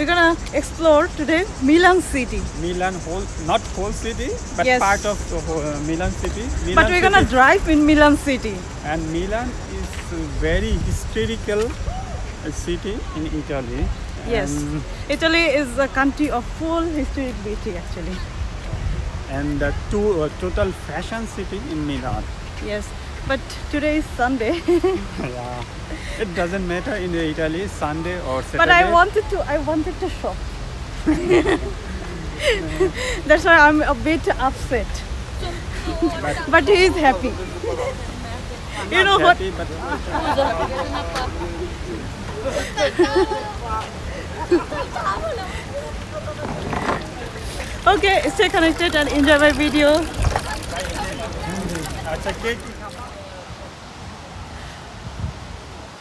We're gonna explore today Milan city. Milan whole, not whole city, but yes, part of Milan city. Milan but we're city. Gonna drive in Milan city. And Milan is a very historical city in Italy. Yes, Italy is a country of full historic beauty actually. And total fashion city in Milan. Yes, but today is Sunday. Yeah, it doesn't matter in Italy, Sunday or Saturday. But I wanted to shop. That's why I'm a bit upset. But he is happy. You know what? Okay, stay connected and enjoy my video.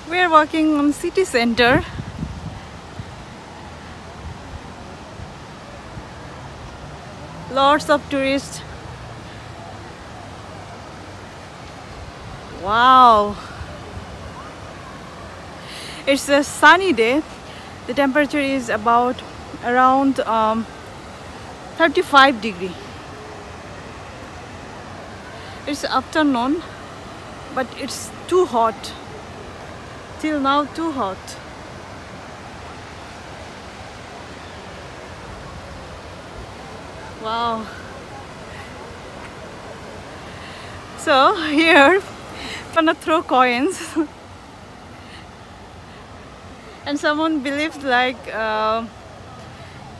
We are walking on city center. Lots of tourists. Wow. It's a sunny day. The temperature is about around 35 degrees. It's afternoon, but it's too hot. Till now, too hot. Wow. So here, I'm gonna throw coins. And someone believes like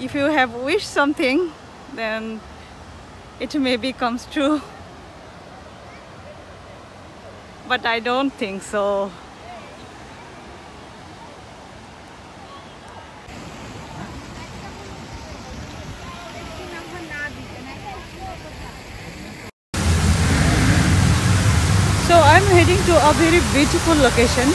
if you have wished something, then it maybe comes true. But I don't think so. So I'm heading to a very beautiful location.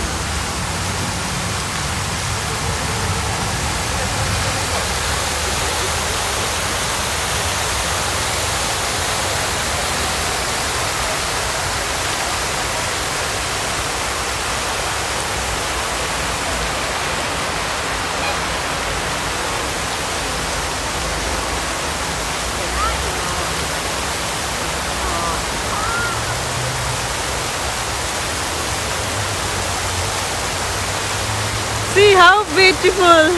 See how beautiful!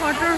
Water.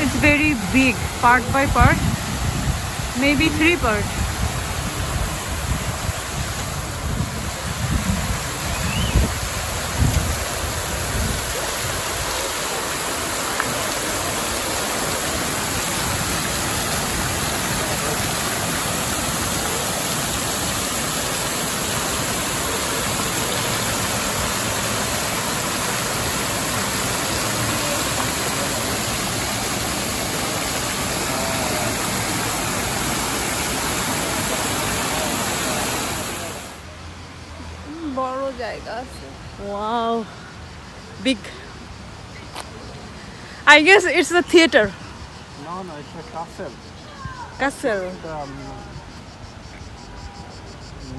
It's very big, part by part, maybe three parts. Wow, big. I guess it's a theater. No, it's a castle. Castle. It's,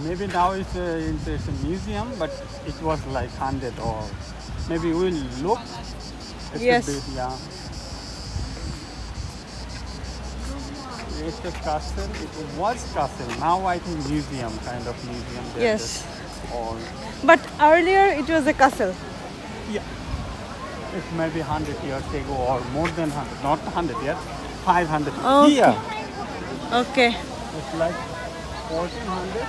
maybe now it's a museum, but it was like 100 or maybe we'll look. It's yes. Bit, yeah. It's a castle. It was castle. Now I think museum, kind of museum. There. Yes. But earlier it was a castle. Yeah. it's maybe 100 years ago or more than 100, not 100 years, 500 okay. Here. Okay. It's like 1400,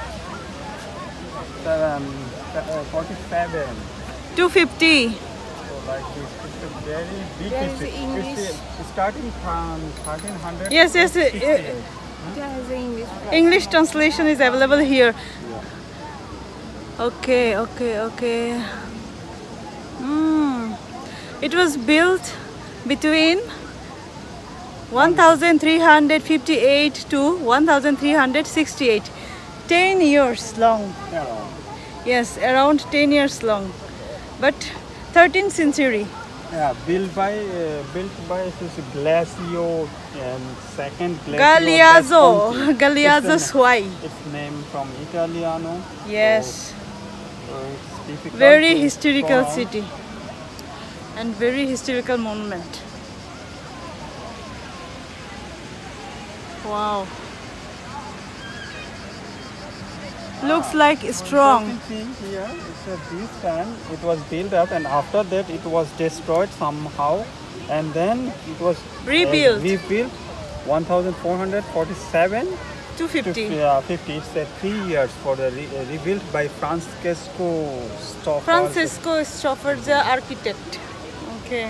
47. 250. So like it's a very big history. It's starting from 1300. Yes, yes. English translation is available here. Yeah. Okay, okay, okay. It was built between 1358 to 1368, 10 years long. Around. Yes, around 10 years long, but 13th century. Yeah, built by Galeazzo and second Galeazzo. Galeazzo why? It's named from Italiano. Yes. So very historical city and very historical monument. Wow. Looks like strong. Interesting thing here is that this time it was built up, and after that it was destroyed somehow, and then it was rebuilt. Rebuilt 1447 to 50. It's 3 years for the rebuilt by Francesco Stoffer. Francesco Stoffer, the architect. Okay.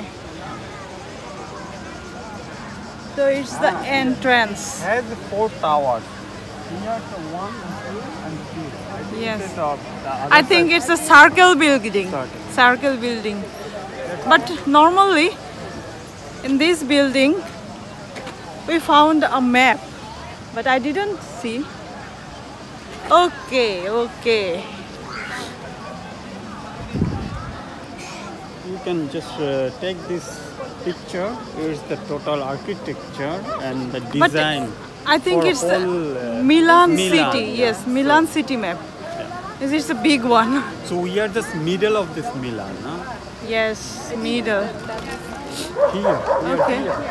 So it's the entrance. It has 4 towers. Here the 1, 2, and 3. Yes. I think it's a circle building. Circle building. But normally in this building we found a map, but I didn't see. Okay, okay. You can just take this picture. Here's the total architecture and the design. But I think it's whole, Milan city. Yeah. Yes, Milan city map. Yeah. It's a big one. So we are just middle of this Milan. Huh? Yes, middle. Here. Okay. Here.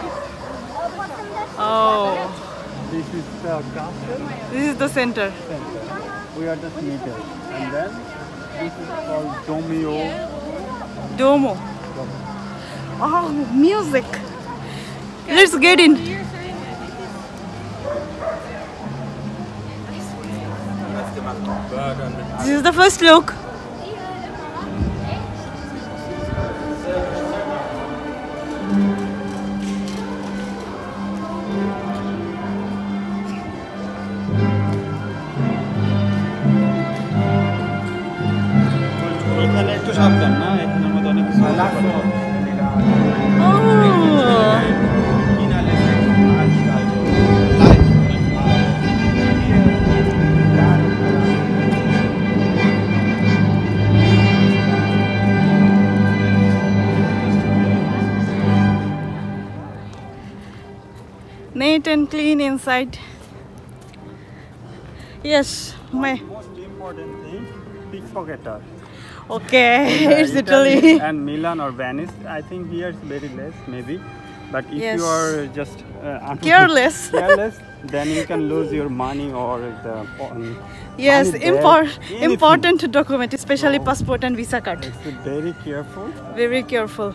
Oh. This is the castle. This is the center. We are just middle. And then this is called Duomo. Oh, music. Let's get in. This is the first look. Neat and clean inside. Yes, my most important thing, pickpocketer. Okay, it's Italy. And Milan or Venice, I think here it's very less, maybe. But if you are just careless, then you can lose your money or the money important document, especially passport and visa card. It's very careful. Very careful.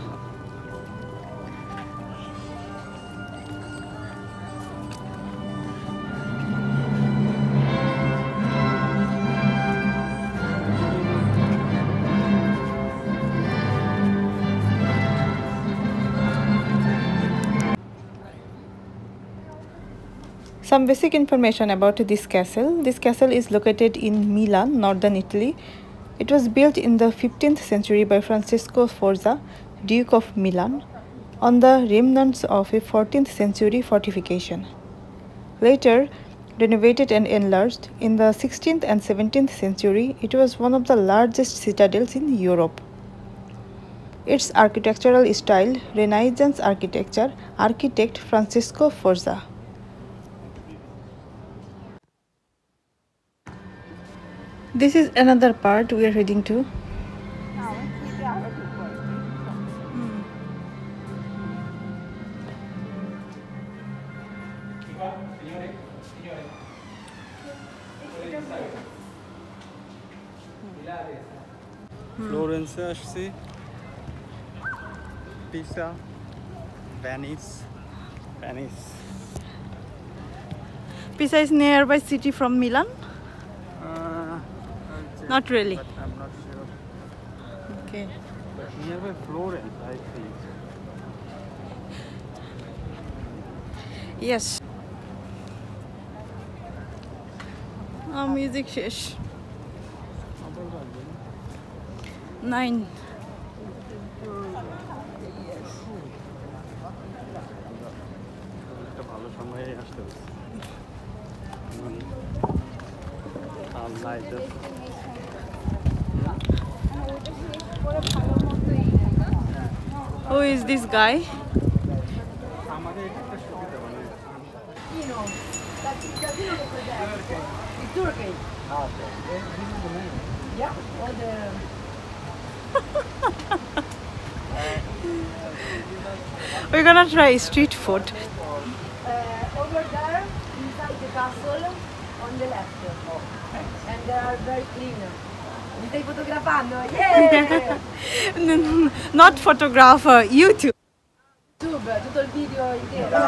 Some basic information about this castle. This castle is located in Milan, northern Italy. It was built in the 15th century by Francesco Sforza, Duke of Milan, on the remnants of a 14th century fortification. Later renovated and enlarged, in the 16th and 17th century, it was one of the largest citadels in Europe. Its architectural style, Renaissance architecture, architect Francesco Sforza. This is another part we are heading to. Florence, Pisa, Venice. Pisa is nearby city from Milan? Not really. But I'm not sure. Okay. But nearby Florence, I think. Yes. Music shesh. 9. Who is this guy? We're gonna try street food. Over there, inside the castle, on the left. And they are very clean. Mi stai fotografando? Yeah! Not photographer, YouTube. YouTube, tutto il video intero.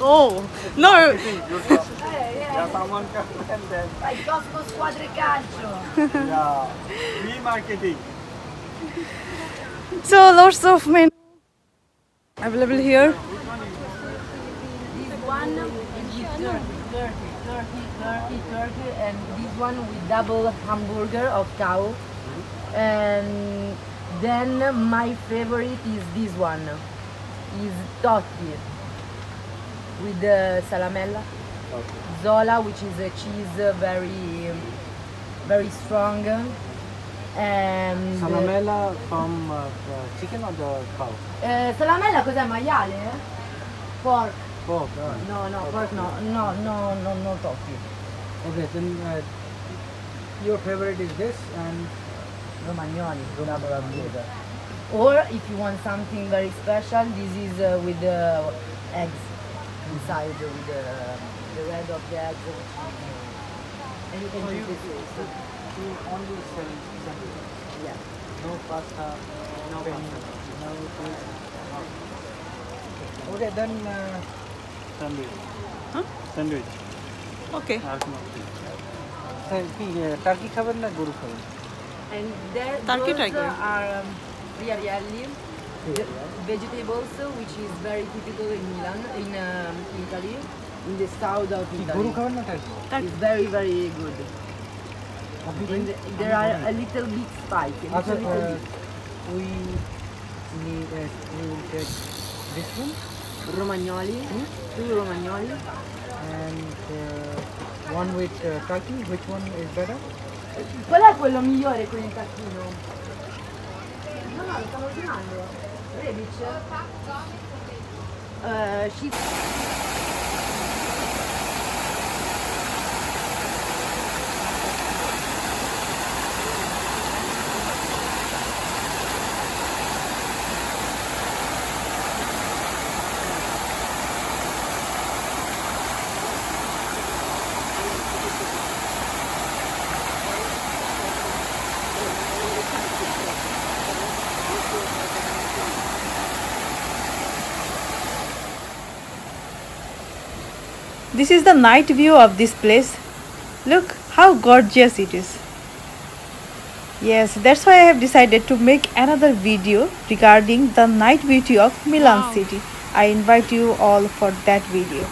Oh, no! So lots of men available here. This one turkey, and this one with double hamburger of cow. And then my favorite is this one, is totti. With the salamella, okay. Zola, which is a cheese, very strong. And salamella from the chicken or the cow? Salamella, cos'è, maiale? Pork. Pork. No, pork. No, tofu. Okay, then your favorite is this and Romagnoli. Or if you want something very special, this is with the eggs. Inside with the red of the eggs and you can use it also. You only sell something? Yeah. No pasta, no pasta. No pasta. Okay, then sandwich. Huh? Sandwich. Okay. Turkey cover na guru cover. And there those are riavielli. Vegetables, which is very typical in Milan, in Italy, in the south of Italy. It's very good. And there are a little bit spicy. We need to take this one, Romagnoli, 2 Romagnoli, and one with turkey. Which one is better? Qual è quello migliore con il tacchino? No, lo stavo ordinando. This is the night view of this place. Look how gorgeous it is. Yes, that's why I have decided to make another video regarding the night beauty of Milan city. I invite you all for that video.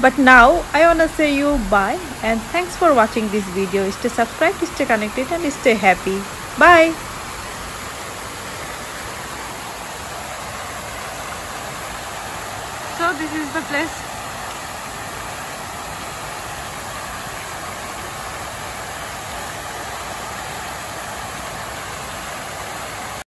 But now I wanna say you bye and thanks for watching this video. Stay subscribed, stay connected and stay happy. Bye. This is the place